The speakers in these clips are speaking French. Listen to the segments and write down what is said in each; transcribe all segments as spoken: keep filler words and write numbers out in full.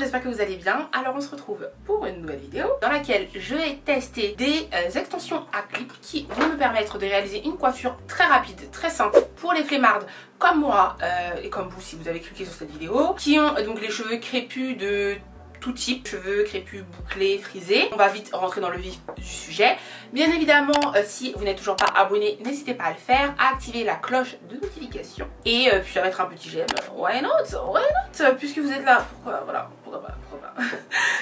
j'espère que vous allez bien. Alors on se retrouve pour une nouvelle vidéo dans laquelle je vais tester des extensions à clip qui vont me permettre de réaliser une coiffure très rapide, très simple pour les flemmardes comme moi euh, et comme vous si vous avez cliqué sur cette vidéo, qui ont euh, donc les cheveux crépus de tout type, cheveux crépus, bouclés, frisés. On va vite rentrer dans le vif du sujet. Bien évidemment, euh, si vous n'êtes toujours pas abonné, n'hésitez pas à le faire, à activer la cloche de notification. Et euh, puis à mettre un petit j'aime. Why not? Why not? Puisque vous êtes là, pourquoi, voilà, pourquoi pas, pourquoi pas.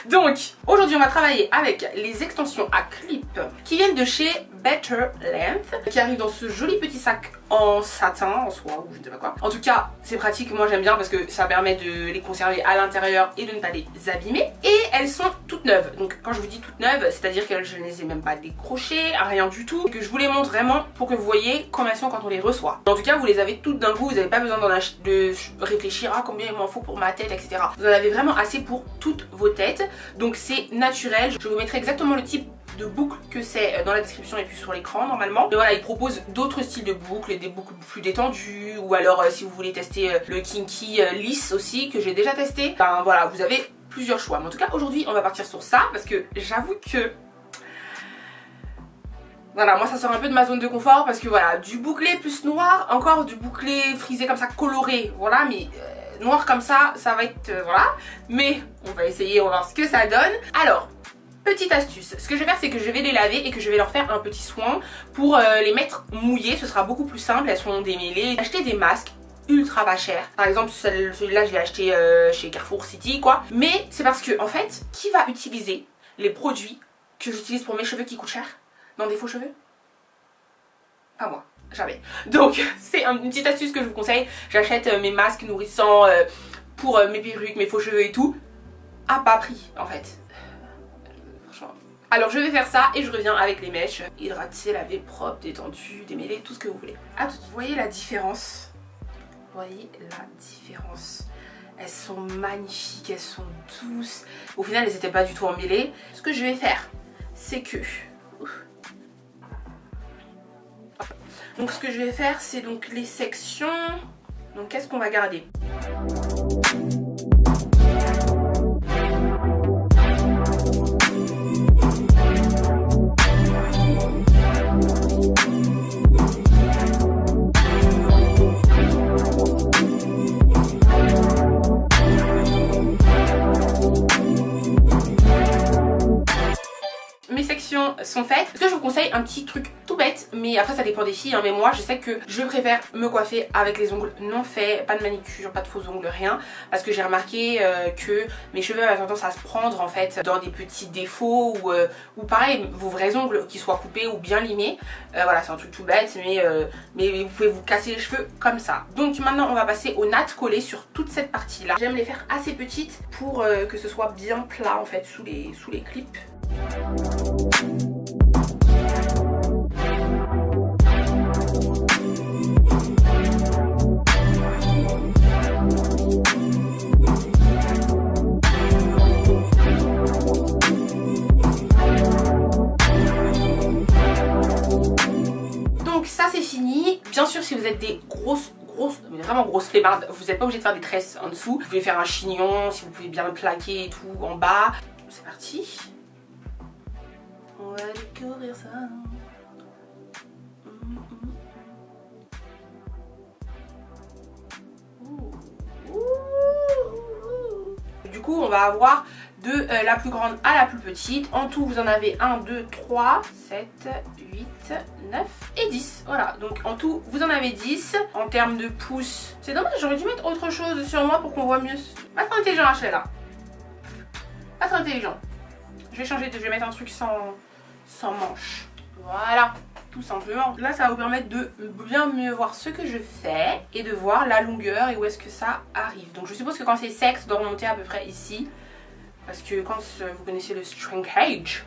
Donc, aujourd'hui on va travailler avec les extensions à clip qui viennent de chez Better Length, qui arrivent dans ce joli petit sac en satin, en soie ou je ne sais pas quoi. En tout cas, c'est pratique, moi j'aime bien parce que ça permet de les conserver à l'intérieur et de ne pas les abîmer. Et elles sont toutes neuves, donc quand je vous dis toutes neuves, c'est à dire que je ne les ai même pas décrochées, rien du tout, que je vous les montre vraiment pour que vous voyez comment elles sont quand on les reçoit. En tout cas vous les avez toutes d'un coup, vous n'avez pas besoin de réfléchir à combien il m'en faut pour ma tête, etc. Vous en avez vraiment assez pour toutes vos têtes, donc c'est naturel. Je vous mettrai exactement le type de boucle que c'est dans la description et puis sur l'écran normalement. Et voilà, ils proposent d'autres styles de boucles, des boucles plus détendues, ou alors euh, si vous voulez tester euh, le kinky euh, lisse aussi que j'ai déjà testé. Ben voilà, vous avez plusieurs choix, mais en tout cas aujourd'hui on va partir sur ça parce que j'avoue que voilà, moi ça sort un peu de ma zone de confort parce que voilà, du bouclé plus noir, encore du bouclé frisé comme ça coloré, voilà, mais euh, noir comme ça, ça va être euh, voilà, mais on va essayer, on va voir ce que ça donne. Alors petite astuce, ce que je vais faire c'est que je vais les laver et que je vais leur faire un petit soin pour euh, les mettre mouillées, ce sera beaucoup plus simple, elles seront démêlées. Acheter des masques ultra pas cher. Par exemple, celui-là, je l'ai acheté euh, chez Carrefour City, quoi. Mais c'est parce que, en fait, qui va utiliser les produits que j'utilise pour mes cheveux qui coûtent cher dans des faux cheveux? Pas moi. Jamais. Donc, c'est une petite astuce que je vous conseille. J'achète euh, mes masques nourrissants euh, pour euh, mes perruques, mes faux cheveux et tout. À pas prix, en fait. Alors je vais faire ça et je reviens avec les mèches. Hydratées, lavées, propres, détendues, démêlées, tout ce que vous voulez. Ah, vous voyez la différence ? Vous voyez la différence, elles sont magnifiques, elles sont douces, au final elles n'étaient pas du tout emmêlées. Ce que je vais faire c'est que donc ce que je vais faire c'est donc les sections, donc qu'est-ce qu'on va garder? Sont faites. Est-ce que je vous conseille un petit truc tout bête, mais après ça dépend des filles, hein, mais moi je sais que je préfère me coiffer avec les ongles non faits, pas de manicure, pas de faux ongles, rien, parce que j'ai remarqué euh, que mes cheveux avaient tendance à se prendre en fait dans des petits défauts ou, euh, ou pareil, vos vrais ongles qui soient coupés ou bien limés, euh, voilà c'est un truc tout bête, mais, euh, mais vous pouvez vous casser les cheveux comme ça. Donc maintenant on va passer aux nattes collées sur toute cette partie là. J'aime les faire assez petites pour euh, que ce soit bien plat en fait sous les, sous les clips. Donc ça c'est fini. Bien sûr si vous êtes des grosses grosses, mais vraiment grosses flemmardes, vous n'êtes pas obligé de faire des tresses en dessous. Vous pouvez faire un chignon si vous pouvez bien le plaquer et tout en bas. C'est parti. On va découvrir ça. Du coup, on va avoir de euh, la plus grande à la plus petite. En tout, vous en avez un, deux, trois, sept, huit, neuf et dix. Voilà, donc en tout, vous en avez dix. En termes de pouces, c'est dommage, j'aurais dû mettre autre chose sur moi pour qu'on voit mieux. Pas trop intelligent, H L, là. Pas trop intelligent. Je vais changer, de, je vais mettre un truc sans... sans manche, voilà, tout simplement. Là ça va vous permettre de bien mieux voir ce que je fais et de voir la longueur et où est-ce que ça arrive. Donc je suppose que quand c'est sec ça doit remonter à peu près ici, parce que quand vous connaissez le shrinkage.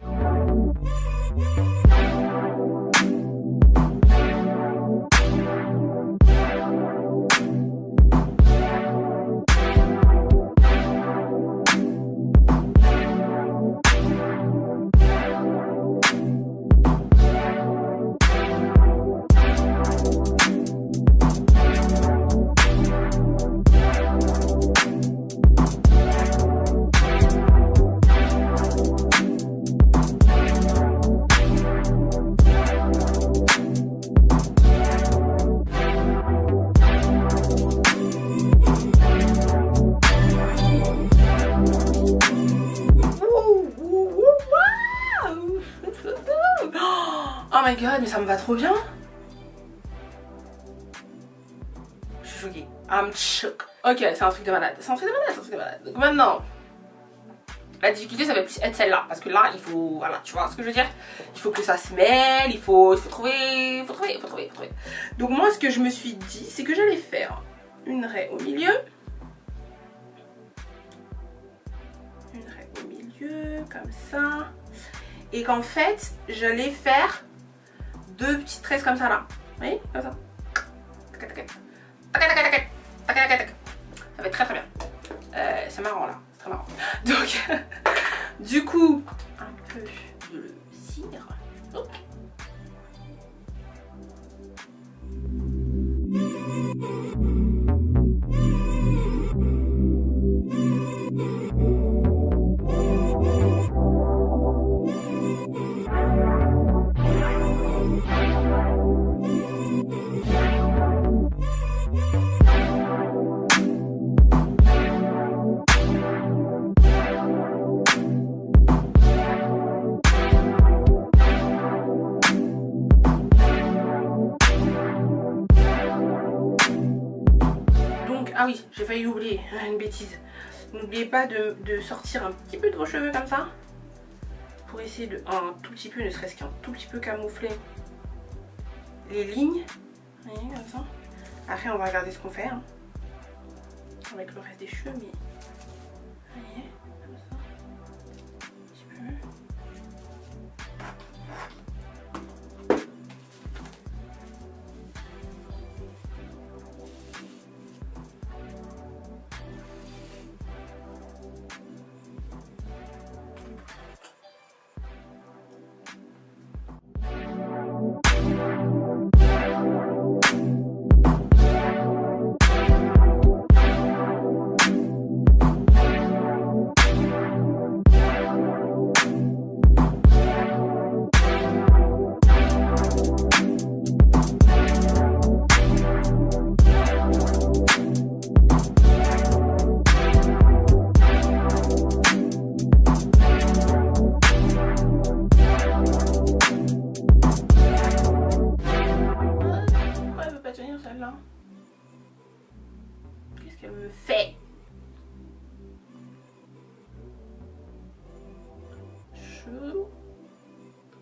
god, mais ça me va trop bien. Je suis choquée. I'm shook. Ok, c'est un truc de malade. C'est un truc de malade, c'est un truc de malade. Donc maintenant, la difficulté, ça va plus être celle-là. Parce que là, il faut... Voilà, tu vois ce que je veux dire? Il faut que ça se mêle, il faut, il faut trouver... Il faut trouver, il faut trouver, il faut trouver. Donc moi, ce que je me suis dit, c'est que j'allais faire une raie au milieu. Une raie au milieu, comme ça. Et qu'en fait, j'allais faire deux petites tresses comme ça, là. Vous voyez? Comme ça. Ça va être très très bien. Euh, c'est marrant, là. C'est très marrant. Donc, du coup, un peu de cire. Oh. Ah oui, j'ai failli oublier, une bêtise. N'oubliez pas de, de sortir un petit peu de vos cheveux comme ça. Pour essayer de, un tout petit peu, ne serait-ce qu'un tout petit peu camoufler les lignes. Vous voyez, comme ça. Après, on va regarder ce qu'on fait. Hein, avec le reste des cheveux, mais... Vous voyez, comme ça. Un petit peu.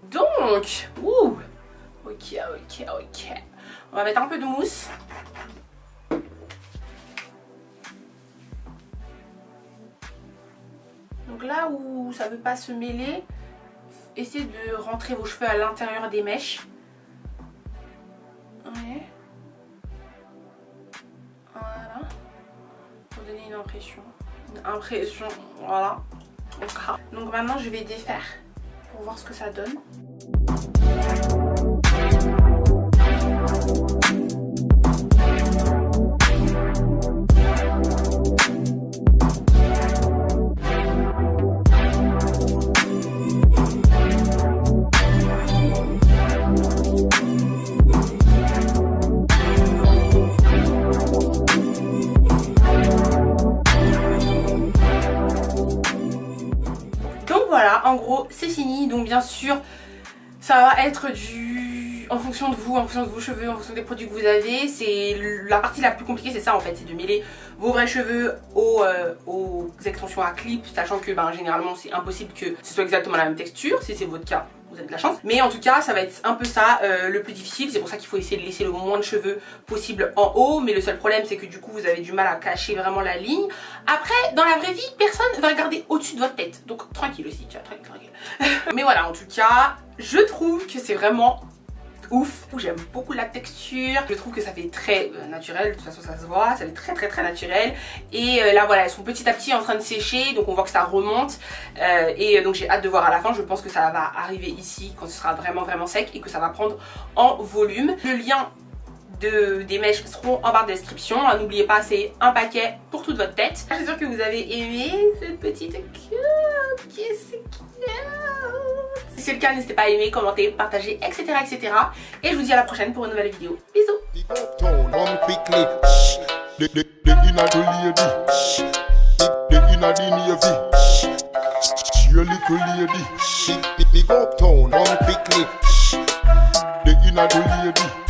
Donc, ouh, ok, ok, ok. On va mettre un peu de mousse. Donc là où ça ne veut pas se mêler, essayez de rentrer vos cheveux à l'intérieur des mèches. Ouais. Voilà. Pour donner une impression. Une impression, voilà. Donc maintenant, je vais défaire pour voir ce que ça donne. Donc voilà, en gros, c'est fini. Donc bien sûr, ça va être du... en fonction de vous, en fonction de vos cheveux, en fonction des produits que vous avez. C'est la partie la plus compliquée, c'est ça en fait, c'est de mêler vos vrais cheveux aux, euh, aux extensions à clip, sachant que ben, généralement c'est impossible que ce soit exactement la même texture. Si c'est votre cas, vous avez de la chance. Mais en tout cas, ça va être un peu ça euh, le plus difficile. C'est pour ça qu'il faut essayer de laisser le moins de cheveux possible en haut. Mais le seul problème, c'est que du coup, vous avez du mal à cacher vraiment la ligne. Après, dans la vraie vie, personne ne va regarder au-dessus de votre tête. Donc tranquille aussi, tu vois, tranquille, tranquille. Mais voilà, en tout cas, je trouve que c'est vraiment... ouf, j'aime beaucoup la texture, je trouve que ça fait très euh, naturel, de toute façon ça se voit, ça fait très très très naturel. Et euh, là voilà, elles sont petit à petit en train de sécher, donc on voit que ça remonte euh, et donc j'ai hâte de voir à la fin. Je pense que ça va arriver ici quand ce sera vraiment vraiment sec et que ça va prendre en volume. Le lien de, des mèches seront en barre de description, n'oubliez pas, c'est un paquet pour toute votre tête. J'espère que vous avez aimé cette petite queue qui est Si c'est le cas, n'hésitez pas à aimer, commenter, partager, et cetera, et cetera. Et je vous dis à la prochaine pour une nouvelle vidéo. Bisous. the inner lady.